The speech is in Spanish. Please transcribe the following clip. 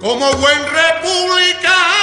como buen republicano.